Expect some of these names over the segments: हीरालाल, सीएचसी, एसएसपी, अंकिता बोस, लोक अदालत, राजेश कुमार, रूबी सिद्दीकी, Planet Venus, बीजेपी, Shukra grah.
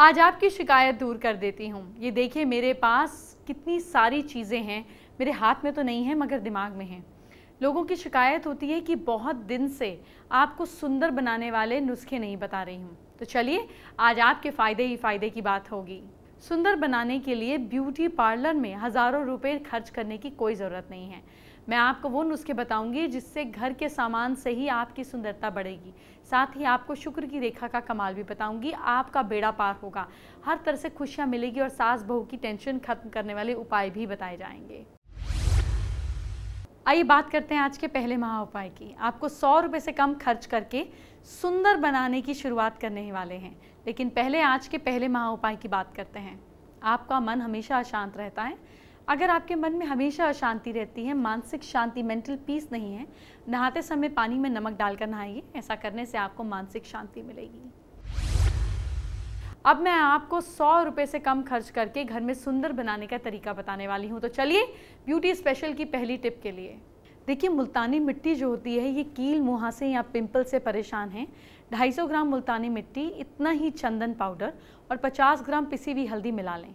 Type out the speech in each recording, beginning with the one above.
आज आपकी शिकायत दूर कर देती हूँ। ये देखिए मेरे पास कितनी सारी चीज़ें हैं, मेरे हाथ में तो नहीं है मगर दिमाग में है। लोगों की शिकायत होती है कि बहुत दिन से आपको सुंदर बनाने वाले नुस्खे नहीं बता रही हूँ, तो चलिए आज आपके फ़ायदे ही फ़ायदे की बात होगी। सुंदर बनाने के लिए ब्यूटी पार्लर में हज़ारों रुपए खर्च करने की कोई ज़रूरत नहीं है। मैं आपको वो नुस्खे बताऊंगी जिससे घर के सामान से ही आपकी सुंदरता बढ़ेगी। साथ ही आपको शुक्र की रेखा का कमाल भी बताऊंगी, आपका बेड़ा पार होगा, हर तरह से खुशियाँ मिलेगी और सास बहू की टेंशन खत्म करने वाले उपाय भी बताए जाएंगे। आइए बात करते हैं आज के पहले महा उपाय की। आपको 100 रुपये से कम खर्च करके सुंदर बनाने की शुरुआत करने वाले हैं, लेकिन पहले आज के पहले महा उपाय की बात करते हैं। आपका मन हमेशा अशांत रहता है। अगर आपके मन में हमेशा अशांति रहती है, मानसिक शांति मेंटल पीस नहीं है, नहाते समय पानी में नमक डालकर नहाइए। ऐसा करने से आपको मानसिक शांति मिलेगी। अब मैं आपको 100 रुपये से कम खर्च करके घर में सुंदर बनाने का तरीका बताने वाली हूँ, तो चलिए ब्यूटी स्पेशल की पहली टिप के लिए। देखिए मुल्तानी मिट्टी जो होती है, ये कील मुहासे या पिंपल से परेशान हैं। 250 ग्राम मुल्तानी मिट्टी, इतना ही चंदन पाउडर और 50 ग्राम पिसी हुई हल्दी मिला लें।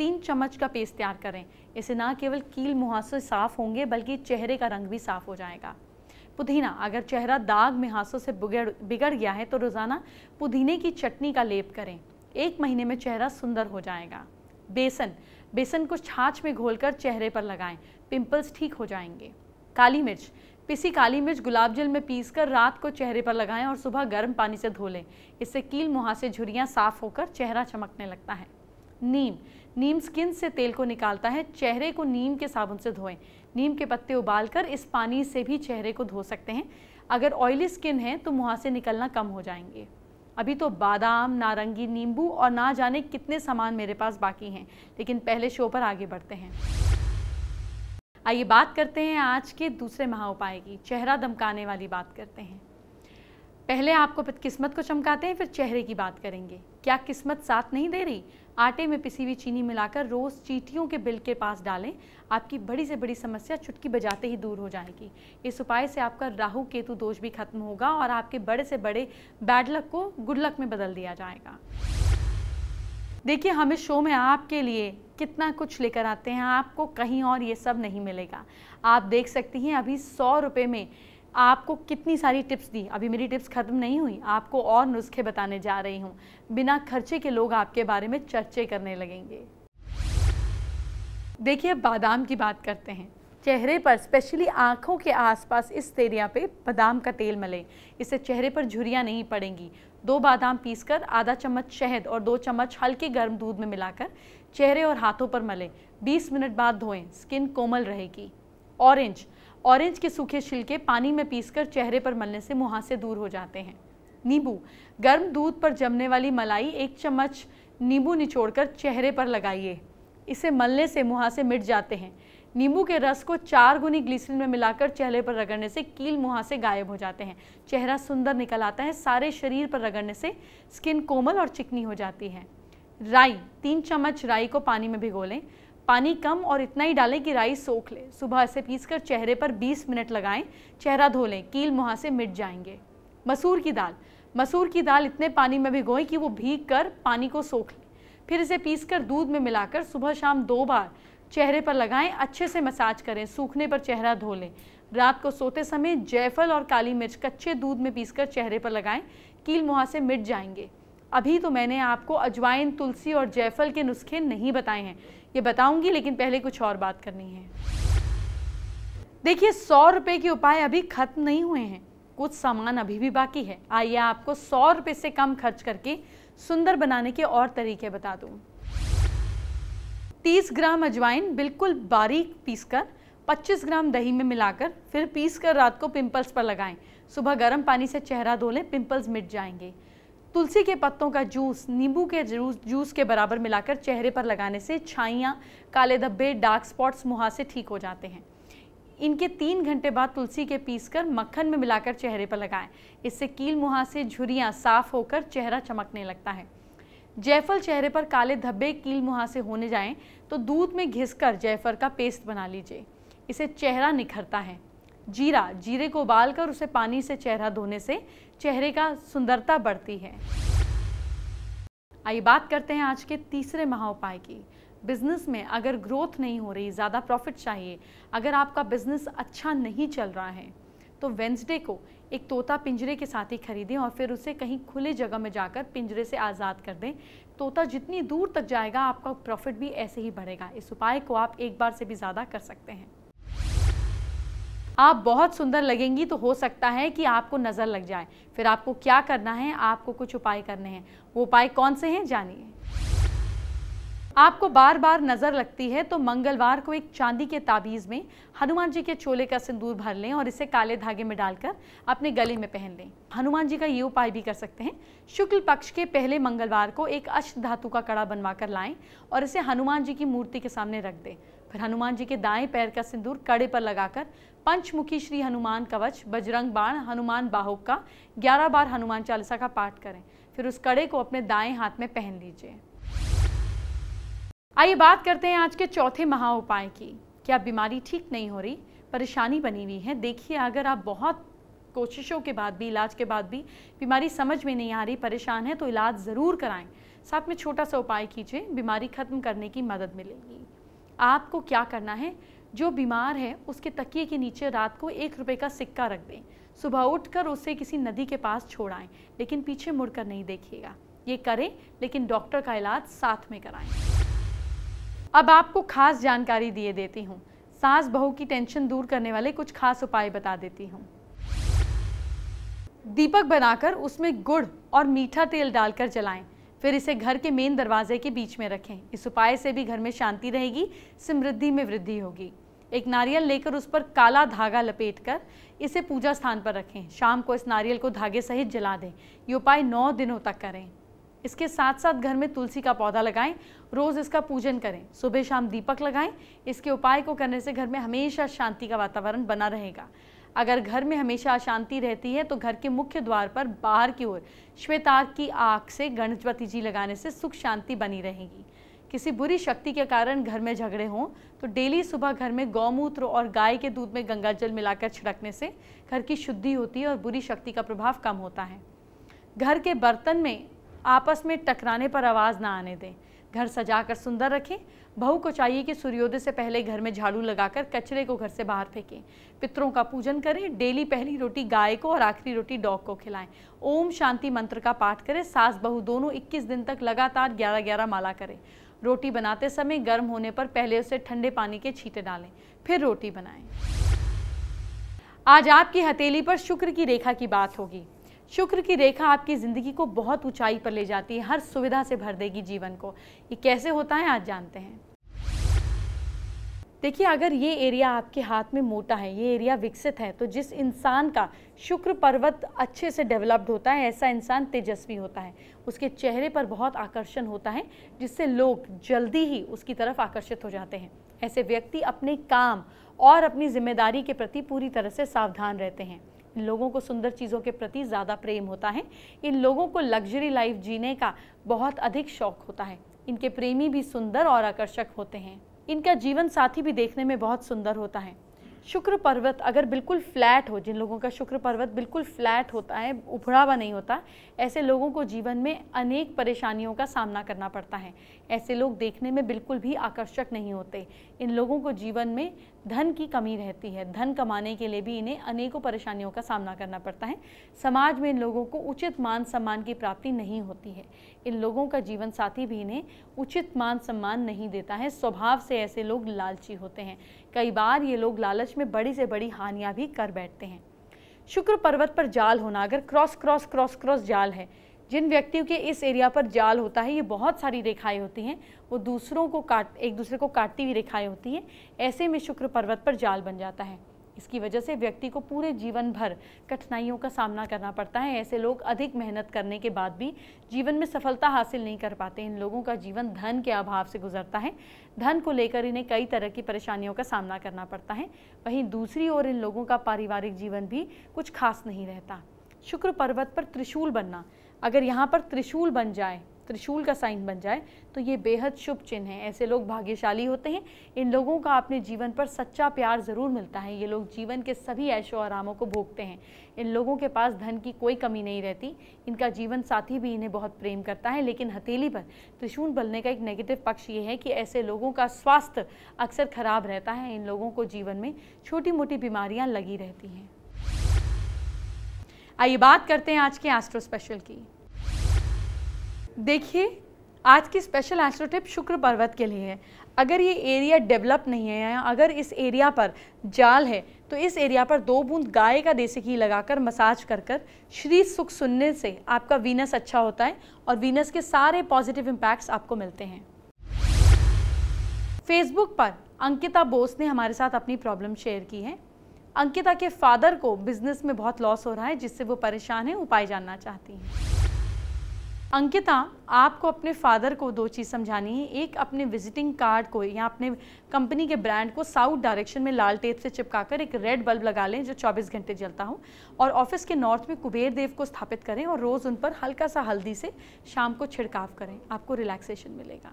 3 चम्मच का पेस्ट तैयार करें। इसे ना केवल कील मुहासे साफ़ होंगे बल्कि चेहरे का रंग भी साफ़ हो जाएगा। पुदीना, अगर चेहरा दाग मिहासों से बिगड़ गया है तो रोज़ाना पुदीने की चटनी का लेप करें। 1 महीने में चेहरा सुंदर हो जाएगा। बेसन, बेसन को छाछ में घोलकर चेहरे पर लगाएं, पिंपल्स ठीक हो जाएंगे। काली मिर्च, पिसी काली मिर्च गुलाब जल में पीसकर रात को चेहरे पर लगाएं और सुबह गर्म पानी से धो लें। इससे कील मुहासे झुर्रियां साफ होकर चेहरा चमकने लगता है। नीम, नीम स्किन से तेल को निकालता है। चेहरे को नीम के साबुन से धोएं। नीम के पत्ते उबालकर इस पानी से भी चेहरे को धो सकते हैं। अगर ऑयली स्किन है तो मुहासे निकलना कम हो जाएंगे। अभी तो बादाम, नारंगी, नींबू और ना जाने कितने सामान मेरे पास बाकी हैं, लेकिन पहले शो पर आगे बढ़ते हैं। आइए बात करते हैं आज के दूसरे महा उपाय की। चेहरा धमकाने वाली बात करते हैं। पहले आपको किस्मत को चमकाते हैं, फिर चेहरे की बात करेंगे। क्या किस्मत साथ नहीं दे रही? आटे में पिसी हुई चीनी मिलाकर रोज़ चींटियों के बिल के पास डालें। आपकी बड़ी से बड़ी समस्या चुटकी बजाते ही दूर हो जाएगी। इस उपाय से आपका राहु केतु दोष भी खत्म होगा और आपके बड़े से बड़े बैड लक को गुड लक में बदल दिया जाएगा। देखिए हम इस शो में आपके लिए कितना कुछ लेकर आते हैं, आपको कहीं और ये सब नहीं मिलेगा। आप देख सकती हैं अभी 100 रुपये में आपको कितनी सारी टिप्स दी। अभी मेरी टिप्स ख़त्म नहीं हुई, आपको और नुस्खे बताने जा रही हूँ। बिना खर्चे के लोग आपके बारे में चर्चे करने लगेंगे। देखिए बादाम की बात करते हैं। चेहरे पर स्पेशली आँखों के आसपास इस एरिया पे बादाम का तेल मलें। इससे चेहरे पर झुर्रियाँ नहीं पड़ेंगी। 2 बादाम पीसकर आधा चम्मच शहद और 2 चम्मच हल्के गर्म दूध में मिलाकर चेहरे और हाथों पर मलें। 20 मिनट बाद धोएं, स्किन कोमल रहेगी। ऑरेंज, ऑरेंज के सूखे छिलके पानी में पीसकर चेहरे पर मलने से मुहासे दूर हो जाते हैं। नींबू, गर्म दूध पर जमने वाली मलाई 1 चम्मच नींबू निचोड़कर चेहरे पर लगाइए। इसे मलने से मुहासे मिट जाते हैं। नींबू के रस को 4 गुनी ग्लिसरीन में मिलाकर चेहरे पर रगड़ने से कील मुहासे गायब हो जाते हैं। चेहरा सुंदर निकल आता है। सारे शरीर पर रगड़ने से स्किन कोमल और चिकनी हो जाती है। राई, 3 चम्मच राई को पानी में भिगो लें। पानी कम और इतना ही डालें कि राई सोख ले। सुबह इसे पीसकर चेहरे पर 20 मिनट लगाएं, चेहरा धो लें, कील मुहासे मिट जाएंगे। मसूर की दाल, मसूर की दाल इतने पानी में भिगोएं कि वो भीगकर पानी को सोख लें। फिर इसे पीसकर दूध में मिलाकर सुबह शाम 2 बार चेहरे पर लगाएं। अच्छे से मसाज करें, सूखने पर चेहरा धो लें। रात को सोते समय जायफल और काली मिर्च कच्चे दूध में पीसकर चेहरे पर लगाएं, कील मुहासे मिट जाएंगे। अभी तो मैंने आपको अजवाइन, तुलसी और जायफल के नुस्खे नहीं बताए हैं, ये बताऊंगी, लेकिन पहले कुछ और बात करनी है। देखिए 100 रुपये के उपाय अभी खत्म नहीं हुए हैं, कुछ सामान अभी भी बाकी है। आइए आपको 100 रुपये से कम खर्च करके सुंदर बनाने के और तरीके बता दूं। 30 ग्राम अजवाइन बिल्कुल बारीक पीसकर 25 ग्राम दही में मिलाकर फिर पीसकर रात को पिंपल्स पर लगाएं। सुबह गर्म पानी से चेहरा धो लें, पिंपल्स मिट जाएंगे। तुलसी के पत्तों का जूस नींबू के जूस के बराबर मिलाकर चेहरे पर लगाने से छाइयाँ, काले धब्बे, डार्क स्पॉट्स मुहासे ठीक हो जाते हैं। इनके 3 घंटे बाद तुलसी के पीसकर मक्खन में मिलाकर चेहरे पर लगाएं। इससे कील मुहासे झुर्रियाँ साफ होकर चेहरा चमकने लगता है। जायफल, चेहरे पर काले धब्बे, कील मुहासे होने जाएँ तो दूध में घिसकर जायफल का पेस्ट बना लीजिए। इससे चेहरा निखरता है। जीरा, जीरे को उबालकर उसे पानी से चेहरा धोने से चेहरे का सुंदरता बढ़ती है। आइए बात करते हैं आज के तीसरे महाउपाय की। बिजनेस में अगर ग्रोथ नहीं हो रही, ज़्यादा प्रॉफिट चाहिए, अगर आपका बिजनेस अच्छा नहीं चल रहा है तो वेंसडे को एक तोता पिंजरे के साथ ही खरीदें और फिर उसे कहीं खुले जगह में जाकर पिंजरे से आज़ाद कर दें। तोता जितनी दूर तक जाएगा आपका प्रॉफिट भी ऐसे ही बढ़ेगा। इस उपाय को आप एक बार से भी ज़्यादा कर सकते हैं। आप बहुत सुंदर लगेंगी तो हो सकता है कि आपको नज़र लग जाए। फिर आपको क्या करना है, आपको कुछ उपाय करने हैं। वो उपाय कौन से हैं जानिए। आपको बार बार नज़र लगती है तो मंगलवार को एक चांदी के ताबीज़ में हनुमान जी के चोले का सिंदूर भर लें और इसे काले धागे में डालकर अपने गले में पहन लें। हनुमान जी का ये उपाय भी कर सकते हैं। शुक्ल पक्ष के पहले मंगलवार को एक अष्ट धातु का कड़ा बनवा कर लाएँ और इसे हनुमान जी की मूर्ति के सामने रख दें। फिर हनुमान जी के दाएं पैर का सिंदूर कड़े पर लगाकर पंचमुखी श्री हनुमान कवच, बजरंग बाण, हनुमान बाहुक का 11 बार हनुमान चालीसा का पाठ करें। फिर उस कड़े को अपने दाएं हाथ में पहन लीजिए। आइए बात करते हैं आज के चौथे महा उपाय की। क्या बीमारी ठीक नहीं हो रही, परेशानी बनी हुई है? देखिए, अगर आप बहुत कोशिशों के बाद भी, इलाज के बाद भी बीमारी समझ में नहीं आ रही, परेशान है तो इलाज ज़रूर कराएं। साथ में छोटा सा उपाय कीजिए, बीमारी खत्म करने की मदद मिलेगी। आपको क्या करना है, जो बीमार है उसके तकिए के नीचे रात को 1 रुपये का सिक्का रख दें। सुबह उठकर उसे किसी नदी के पास छोड़ आएँ, लेकिन पीछे मुड़कर नहीं देखिएगा। ये करें लेकिन डॉक्टर का इलाज साथ में कराएं। अब आपको खास जानकारी दिए देती हूँ, सास बहू की टेंशन दूर करने वाले कुछ खास उपाय बता देती हूँ। दीपक बनाकर उसमें गुड़ और मीठा तेल डालकर जलाएं, फिर इसे घर के मेन दरवाजे के बीच में रखें। इस उपाय से भी घर में शांति रहेगी, समृद्धि में वृद्धि होगी। एक नारियल लेकर उस पर काला धागा लपेटकर इसे पूजा स्थान पर रखें। शाम को इस नारियल को धागे सहित जला दें। ये उपाय 9 दिनों तक करें। इसके साथ साथ घर में तुलसी का पौधा लगाएं, रोज़ इसका पूजन करें, सुबह शाम दीपक लगाएं। इसके उपाय को करने से घर में हमेशा शांति का वातावरण बना रहेगा। अगर घर में हमेशा अशांति रहती है तो घर के मुख्य द्वार पर बाहर की ओर श्वेतार्क की आंख से गणपति जी लगाने से सुख शांति बनी रहेगी। किसी बुरी शक्ति के कारण घर में झगड़े हों तो डेली सुबह घर में गौमूत्र और गाय के दूध में गंगाजल मिलाकर छिड़कने से घर की शुद्धि होती है और बुरी शक्ति का प्रभाव कम होता है। घर के बर्तन में आपस में टकराने पर आवाज़ ना आने दें। घर सजाकर सुंदर रखें। बहू को चाहिए कि सूर्योदय से पहले घर में झाड़ू लगाकर कचरे को घर से बाहर फेंकें। पितरों का पूजन करें। डेली पहली रोटी गाय को और आखिरी रोटी डॉग को खिलाएं। ओम शांति मंत्र का पाठ करें। सास बहू दोनों 21 दिन तक लगातार 11-11 माला करें। रोटी बनाते समय गर्म होने पर पहले उसे ठंडे पानी के छींटे डालें, फिर रोटी बनाएं। आज आपकी हथेली पर शुक्र की रेखा की बात होगी। शुक्र की रेखा आपकी ज़िंदगी को बहुत ऊंचाई पर ले जाती है, हर सुविधा से भर देगी जीवन को। ये कैसे होता है आज जानते हैं। देखिए, अगर ये एरिया आपके हाथ में मोटा है, ये एरिया विकसित है, तो जिस इंसान का शुक्र पर्वत अच्छे से डेवलप्ड होता है ऐसा इंसान तेजस्वी होता है। उसके चेहरे पर बहुत आकर्षण होता है जिससे लोग जल्दी ही उसकी तरफ आकर्षित हो जाते हैं। ऐसे व्यक्ति अपने काम और अपनी जिम्मेदारी के प्रति पूरी तरह से सावधान रहते हैं। इन लोगों को सुंदर चीज़ों के प्रति ज़्यादा प्रेम होता है। इन लोगों को लग्जरी लाइफ जीने का बहुत अधिक शौक होता है। इनके प्रेमी भी सुंदर और आकर्षक होते हैं। इनका जीवन साथी भी देखने में बहुत सुंदर होता है। शुक्र पर्वत अगर बिल्कुल फ्लैट हो, जिन लोगों का शुक्र पर्वत बिल्कुल फ्लैट होता है, उभरा हुआ नहीं होता, ऐसे लोगों को जीवन में अनेक परेशानियों का सामना करना पड़ता है। ऐसे लोग देखने में बिल्कुल भी आकर्षक नहीं होते। इन लोगों को जीवन में धन की कमी रहती है। धन कमाने के लिए भी इन्हें अनेकों परेशानियों का सामना करना पड़ता है। समाज में इन लोगों को उचित मान सम्मान की प्राप्ति नहीं होती है। इन लोगों का जीवन साथी भी इन्हें उचित मान सम्मान नहीं देता है। स्वभाव से ऐसे लोग लालची होते हैं। कई बार ये लोग लालच में बड़ी से बड़ी हानियाँ भी कर बैठते हैं। शुक्र पर्वत पर जाल होना, अगर क्रॉस क्रॉस क्रॉस क्रॉस जाल है, जिन व्यक्तियों के इस एरिया पर जाल होता है, ये बहुत सारी रेखाएं होती हैं, वो दूसरों को एक दूसरे को काटती हुई रेखाएं होती हैं। ऐसे में शुक्र पर्वत पर जाल बन जाता है। इसकी वजह से व्यक्ति को पूरे जीवन भर कठिनाइयों का सामना करना पड़ता है। ऐसे लोग अधिक मेहनत करने के बाद भी जीवन में सफलता हासिल नहीं कर पाते। इन लोगों का जीवन धन के अभाव से गुजरता है। धन को लेकर इन्हें कई तरह की परेशानियों का सामना करना पड़ता है। वहीं दूसरी ओर इन लोगों का पारिवारिक जीवन भी कुछ खास नहीं रहता। शुक्र पर्वत पर त्रिशूल बनना, अगर यहाँ पर त्रिशूल बन जाए त्रिशूल का साइन बन जाए तो ये बेहद शुभ चिन्ह है। ऐसे लोग भाग्यशाली होते हैं। इन लोगों का अपने जीवन पर सच्चा प्यार ज़रूर मिलता है। ये लोग जीवन के सभी ऐशो आरामों को भोगते हैं। इन लोगों के पास धन की कोई कमी नहीं रहती। इनका जीवन साथी भी इन्हें बहुत प्रेम करता है, लेकिन हथेली पर त्रिशूल बनने का एक नेगेटिव पक्ष ये है कि ऐसे लोगों का स्वास्थ्य अक्सर खराब रहता है। इन लोगों को जीवन में छोटी मोटी बीमारियाँ लगी रहती हैं। आइए बात करते हैं आज के एस्ट्रो स्पेशल की। देखिए, आज की स्पेशल एस्ट्रो टिप शुक्र पर्वत के लिए है। अगर ये एरिया डेवलप नहीं है या अगर इस एरिया पर जाल है तो इस एरिया पर 2 बूंद गाय का देसी घी लगाकर मसाज कर श्री सुख सुनने से आपका वीनस अच्छा होता है और वीनस के सारे पॉजिटिव इम्पैक्ट्स आपको मिलते हैं। फेसबुक पर अंकिता बोस ने हमारे साथ अपनी प्रॉब्लम शेयर की है। अंकिता के फादर को बिजनेस में बहुत लॉस हो रहा है, जिससे वो परेशान है। उपाय जानना चाहती हैं। अंकिता, आपको अपने फादर को 2 चीज़ समझानी है। एक, अपने विजिटिंग कार्ड को या अपने कंपनी के ब्रांड को साउथ डायरेक्शन में लाल टेप से चिपकाकर एक रेड बल्ब लगा लें जो 24 घंटे जलता हो, और ऑफिस के नॉर्थ में कुबेर देव को स्थापित करें और रोज़ उन पर हल्का सा हल्दी से शाम को छिड़काव करें। आपको रिलैक्सेशन मिलेगा।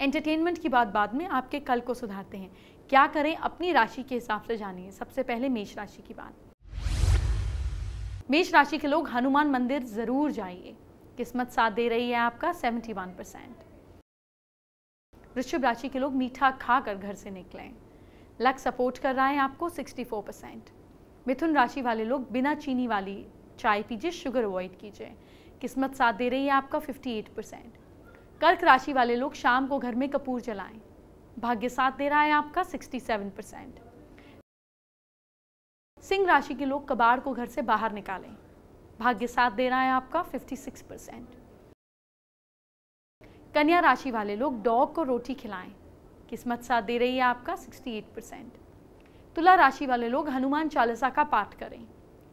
एंटरटेनमेंट की बात बाद में, आपके कल को सुधारते हैं। क्या करें, अपनी राशि के हिसाब से जानिए। सबसे पहले मेष राशि की बात। मेष राशि के लोग हनुमान मंदिर जरूर जाइए। किस्मत साथ दे रही है आपका 71%। वृश्चिक राशि के लोग मीठा खाकर घर से निकलें। लक सपोर्ट कर रहा है आपको 64%। मिथुन राशि वाले लोग बिना चीनी वाली चाय पीजिए, शुगर अवॉइड कीजिए। किस्मत साथ दे रही है आपका 58%। कर्क राशि वाले लोग शाम को घर में कपूर जलाएं। भाग्य साथ दे रहा है आपका 67%। सिंह राशि के लोग कबाड़ को घर से बाहर निकालें। भाग्य साथ दे रहा है आपका 56%। कन्या राशि वाले लोग डॉग को रोटी खिलाएं। किस्मत साथ दे रही है आपका 68%। तुला राशि वाले लोग हनुमान चालीसा का पाठ करें।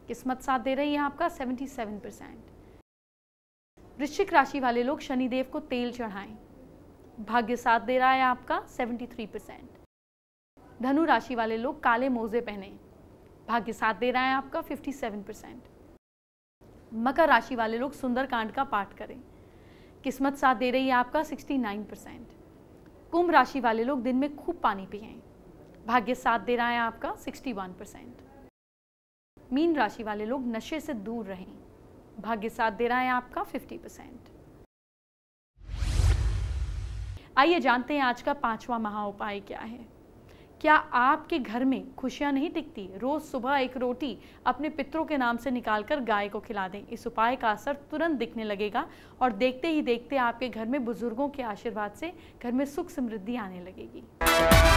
किस्मत साथ दे रही है आपका 77%। वृश्चिक राशि वाले लोग शनिदेव को तेल चढ़ाएं। भाग्य साथ दे रहा है आपका 73%। धनु राशि वाले लोग काले मोजे पहने। भाग्य साथ दे रहा है आपका 57%। मकर राशि वाले लोग सुंदरकांड का पाठ करें। किस्मत साथ दे रही है आपका 69%। कुंभ राशि वाले लोग दिन में खूब पानी पिएं। भाग्य साथ दे रहा है आपका 61%। मीन राशि वाले लोग नशे से दूर रहें। भाग्य साथ दे रहा है आपका 50%। आइए जानते हैं आज का 5वां महा उपाय क्या है। क्या आपके घर में खुशियां नहीं दिखती? रोज सुबह एक रोटी अपने पितरों के नाम से निकालकर गाय को खिला दें। इस उपाय का असर तुरंत दिखने लगेगा और देखते ही देखते आपके घर में बुजुर्गों के आशीर्वाद से घर में सुख समृद्धि आने लगेगी।